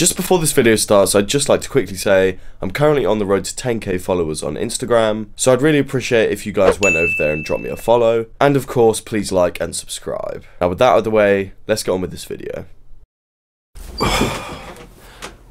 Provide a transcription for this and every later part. Just before this video starts, I'd just like to quickly say I'm currently on the road to 10k followers on Instagram, so I'd really appreciate if you guys went over there and dropped me a follow, and of course please like and subscribe. Now with that out of the way, let's get on with this video.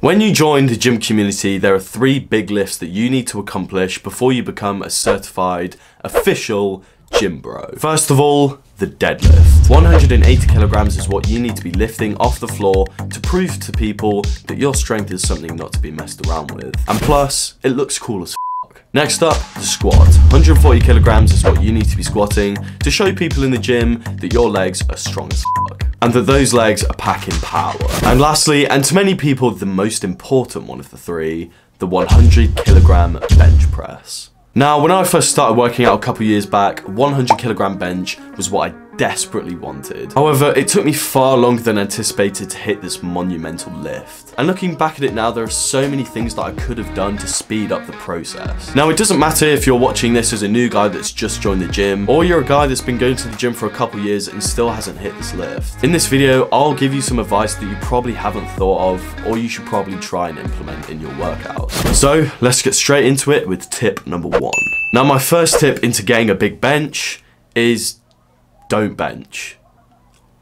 When you join the gym community, there are three big lifts that you need to accomplish before you become a certified official gym bro. First of all, the deadlift. 180 kilograms is what you need to be lifting off the floor to prove to people that your strength is something not to be messed around with. And plus, it looks cool as fuck. Next up, the squat. 140 kilograms is what you need to be squatting to show people in the gym that your legs are strong as fuck, and that those legs are packing power. And lastly, and to many people the most important one of the three, the 100 kilogram bench press. Now, when I first started working out a couple years back, 100 kilogram bench was what I desperately wanted. However, it took me far longer than anticipated to hit this monumental lift. And looking back at it now, there are so many things that I could have done to speed up the process. Now, it doesn't matter if you're watching this as a new guy that's just joined the gym, or you're a guy that's been going to the gym for a couple years and still hasn't hit this lift. In this video, I'll give you some advice that you probably haven't thought of, or you should probably try and implement in your workouts. So let's get straight into it with tip number one. Now, my first tip into getting a big bench is don't bench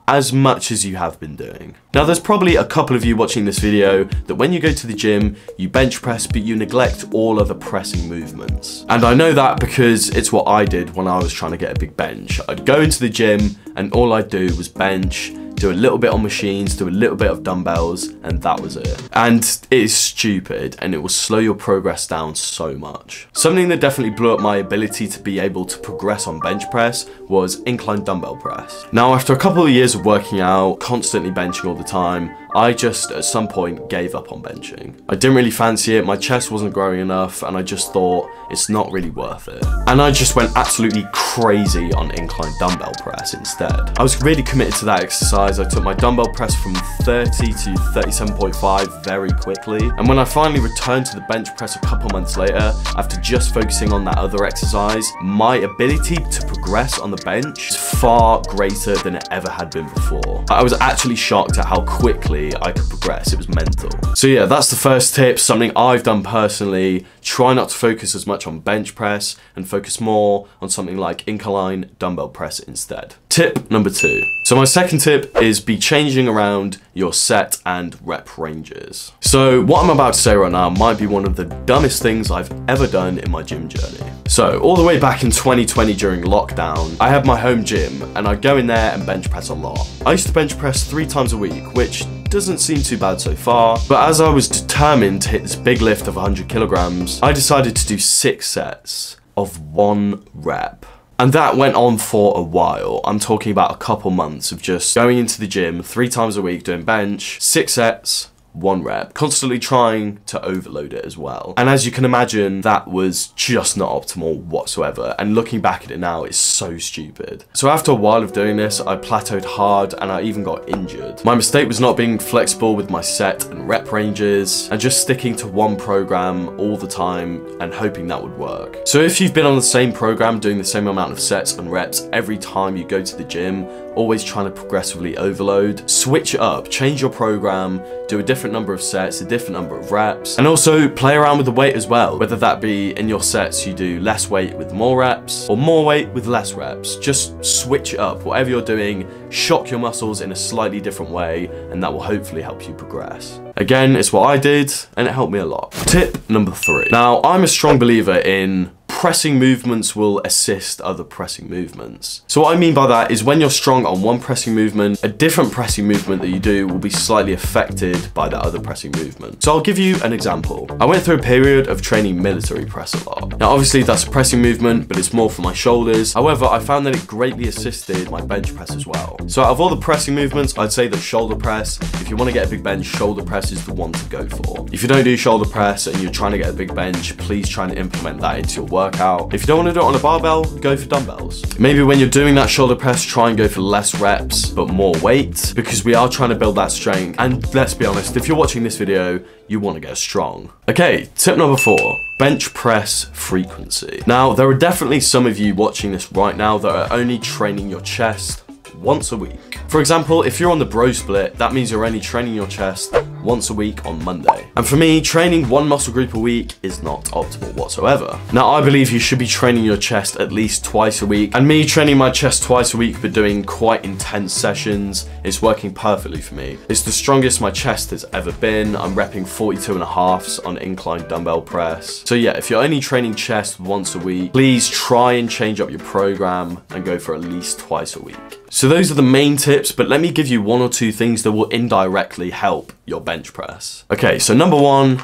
as much as you have been doing. Now, there's probably a couple of you watching this video that when you go to the gym, you bench press, but you neglect all other pressing movements. And I know that because it's what I did when I was trying to get a big bench. I'd go into the gym and all I'd do was bench, do a little bit on machines, do a little bit of dumbbells, and that was it. And it is stupid, and it will slow your progress down so much. Something that definitely blew up my ability to be able to progress on bench press was incline dumbbell press. Now, after a couple of years of working out, constantly benching all the time, I just at some point gave up on benching. I didn't really fancy it, my chest wasn't growing enough, and I just thought it's not really worth it. And I just went absolutely crazy on incline dumbbell press instead. I was really committed to that exercise. I took my dumbbell press from 30 to 37.5 very quickly, and when I finally returned to the bench press a couple months later, after just focusing on that other exercise, my ability to progress on the bench is far greater than it ever had been before. I was actually shocked at how quickly I could progress. It was mental. So yeah, that's the first tip, something I've done personally. Try not to focus as much on bench press and focus more on something like incline dumbbell press instead. Tip number two. So my second tip is be changing around your set and rep ranges. So what I'm about to say right now might be one of the dumbest things I've ever done in my gym journey. So all the way back in 2020 during lockdown, I had my home gym and I'd go in there and bench press a lot. I used to bench press 3 times a week, which doesn't seem too bad so far, but as I was determined to hit this big lift of 100 kilograms, I decided to do 6 sets of 1 rep. And that went on for a while. I'm talking about a couple months of just going into the gym 3 times a week, doing bench, 6 sets, 1 rep, constantly trying to overload it as well. And as you can imagine, that was just not optimal whatsoever. And looking back at it now, it's so stupid. So after a while of doing this, I plateaued hard and I even got injured. My mistake was not being flexible with my set and rep ranges and just sticking to one program all the time and hoping that would work. So if you've been on the same program doing the same amount of sets and reps every time you go to the gym, always trying to progressively overload, switch it up, change your program, do a different number of sets, a different number of reps, and also play around with the weight as well, whether that be in your sets you do less weight with more reps or more weight with less reps. Just switch it up, whatever you're doing, shock your muscles in a slightly different way, and that will hopefully help you progress. Again, it's what I did and it helped me a lot. Tip number three. Now, I'm a strong believer in pressing movements will assist other pressing movements. So what I mean by that is when you're strong on one pressing movement, a different pressing movement that you do will be slightly affected by that other pressing movement. So I'll give you an example. I went through a period of training military press a lot. Now obviously that's a pressing movement, but it's more for my shoulders. However, I found that it greatly assisted my bench press as well. So out of all the pressing movements, I'd say that shoulder press, if you want to get a big bench, shoulder press is the one to go for. If you don't do shoulder press and you're trying to get a big bench, please try and implement that into your work. If you don't want to do it on a barbell, go for dumbbells. Maybe when you're doing that shoulder press, try and go for less reps, but more weight, because we are trying to build that strength. And let's be honest, if you're watching this video, you want to get strong. Okay, tip number four. Bench press frequency. Now, there are definitely some of you watching this right now that are only training your chest once a week. For example, if you're on the bro split, that means you're only training your chest once a week on Monday. And for me, training one muscle group a week is not optimal whatsoever. Now, I believe you should be training your chest at least twice a week, and me training my chest twice a week but doing quite intense sessions is working perfectly for me. It's the strongest my chest has ever been. I'm repping 42.5s on incline dumbbell press. So yeah, if you're only training chest once a week, please try and change up your program and go for at least twice a week. So those are the main tips, but let me give you one or two things that will indirectly help your bench press. Okay, so number one,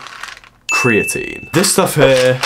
creatine. This stuff here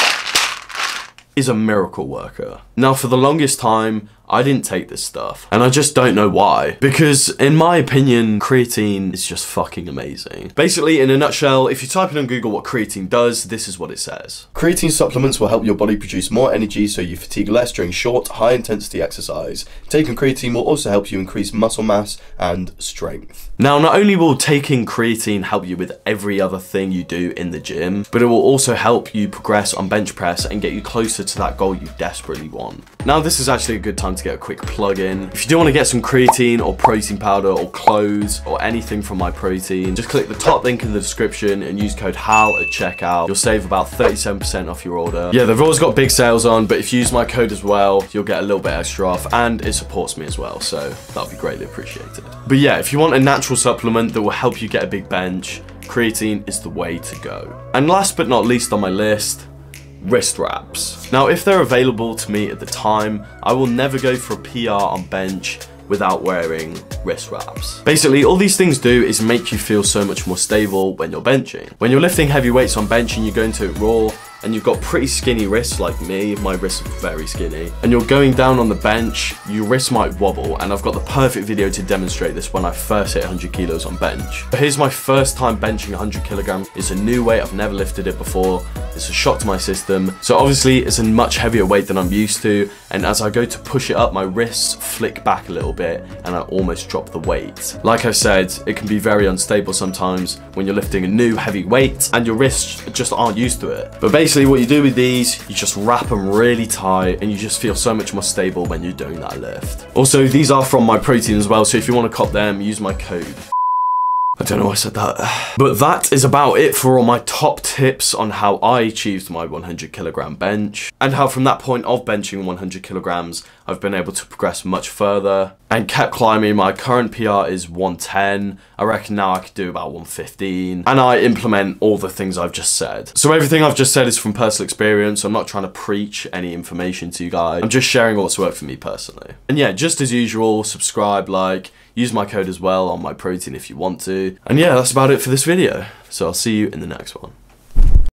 is a miracle worker. Now, for the longest time, I didn't take this stuff, and I just don't know why. Because in my opinion, creatine is just fucking amazing. Basically, in a nutshell, if you type in on Google what creatine does, this is what it says. Creatine supplements will help your body produce more energy so you fatigue less during short, high intensity exercise. Taking creatine will also help you increase muscle mass and strength. Now, not only will taking creatine help you with every other thing you do in the gym, but it will also help you progress on bench press and get you closer to that goal you desperately want. Now, this is actually a good time to get a quick plug in. If you do want to get some creatine or protein powder or clothes or anything from MyProtein, just click the top link in the description and use code HAL at checkout. You'll save about 37% off your order. Yeah, they've always got big sales on, but if you use my code as well, you'll get a little bit extra off, and it supports me as well, so that'll be greatly appreciated. But yeah, if you want a natural supplement that will help you get a big bench, creatine is the way to go. And last but not least on my list, wrist wraps. Now, if they're available to me at the time, I will never go for a PR on bench without wearing wrist wraps. Basically, all these things do is make you feel so much more stable when you're benching. When you're lifting heavy weights on bench and you're going to it raw, and you've got pretty skinny wrists like me, my wrists are very skinny, and you're going down on the bench, your wrists might wobble, and I've got the perfect video to demonstrate this when I first hit 100 kilos on bench. But here's my first time benching 100 kilograms. It's a new weight, I've never lifted it before. It's a shock to my system. So obviously it's a much heavier weight than I'm used to, and as I go to push it up, my wrists flick back a little bit and I almost drop the weight. Like I said, it can be very unstable sometimes when you're lifting a new heavy weight and your wrists just aren't used to it. But basically what you do with these, you just wrap them really tight and you just feel so much more stable when you're doing that lift. Also, these are from MyProtein as well, so if you want to cop them, use my code. I don't know why I said that. But that is about it for all my top tips on how I achieved my 100 kilogram bench, and how from that point of benching 100 kilograms, I've been able to progress much further and kept climbing. My current PR is 110. I reckon now I could do about 115, and I implement all the things I've just said. So everything I've just said is from personal experience. I'm not trying to preach any information to you guys. I'm just sharing what's worked for me personally. And yeah, just as usual, subscribe, like, use my code as well on MyProtein if you want to. And yeah, that's about it for this video. So I'll see you in the next one.